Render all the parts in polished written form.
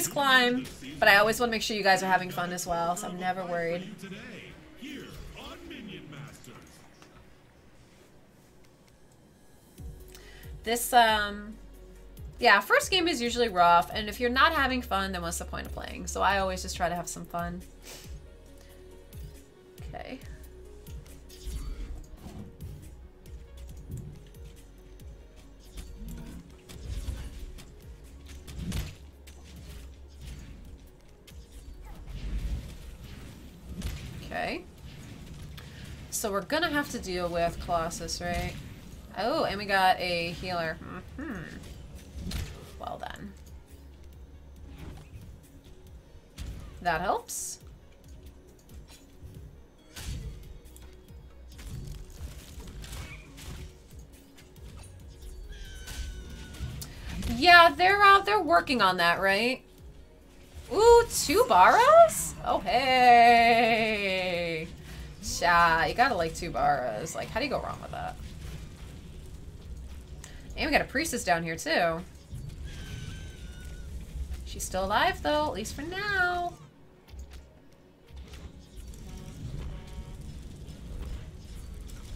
always climb, but I always want to make sure you guys are having fun as well, so I'm never worried. This, yeah, first game is usually rough, and if you're not having fun, then what's the point of playing? So I always just try to have some fun. Okay. Okay. So we're gonna have to deal with Colossus, right? Oh, and we got a healer. Mm-hmm. Well done. That helps. Yeah, they're working on that, right? Ooh, 2 Bahras? Oh, hey. Cha, you gotta like 2 Bahras. Like, how do you go wrong with that? And we got a priestess down here, too. She's still alive, though, at least for now.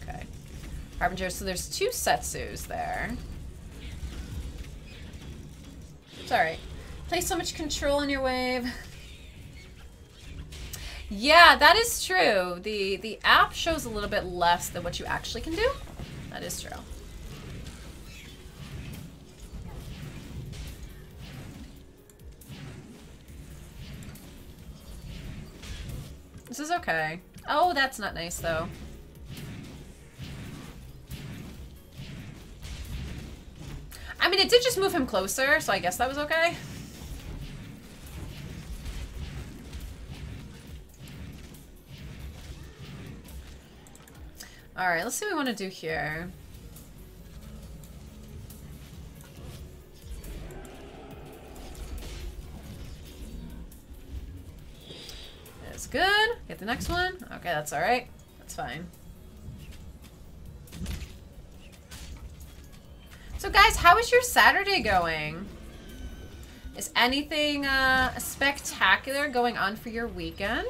Okay. Harbinger, so there's 2 Setsus there. It's alright. Place so much control on your wave. Yeah, that is true. The app shows a little bit less than what you actually can do. That is true. This is okay. Oh, that's not nice, though. I mean, it did just move him closer, so I guess that was okay. Alright, let's see what we want to do here. That's good. Get the next one. Okay, that's alright. That's fine. So guys, how is your Saturday going? Is anything spectacular going on for your weekend?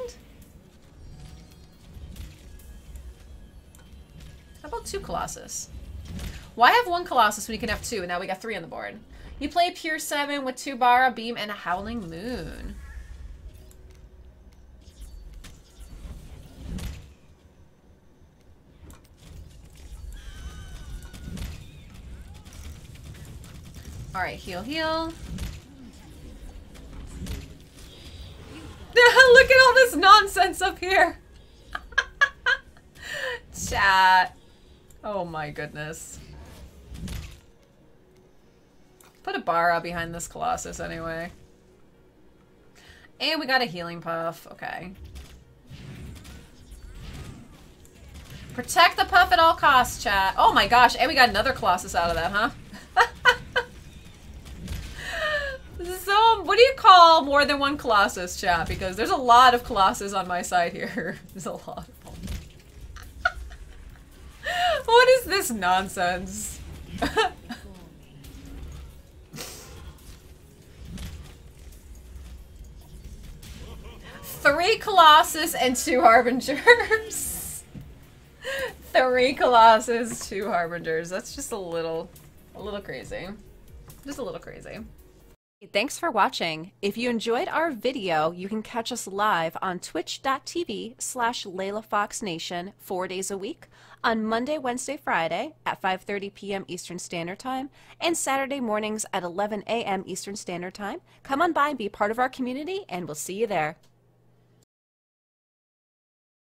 How about 2 Colossus? Why have 1 Colossus when you can have 2 and now we got 3 on the board? You play Pier 7 with 2 Bahra Beam and a Howling Moon. All right, heal, heal. Look at all this nonsense up here. Chat. Oh my goodness. Put a Bahra behind this Colossus anyway. And we got a healing puff. Okay. Protect the puff at all costs, chat. Oh my gosh, and we got another Colossus out of that, huh? So, what do you call more than 1 Colossus, chat? Because there's a lot of Colossus on my side here. There's a lot of them. What is this nonsense? Three Colossus and 2 Harbingers. 3 Colossus, 2 Harbingers. That's just a little crazy. Just a little crazy. Thanks for watching. If you enjoyed our video, you can catch us live on twitch.tv/LeilaFoxNation 4 days a week, on Monday, Wednesday, Friday at 5:30 p.m. Eastern Standard Time, and Saturday mornings at 11 a.m. Eastern Standard Time. Come on by and be part of our community, and we'll see you there.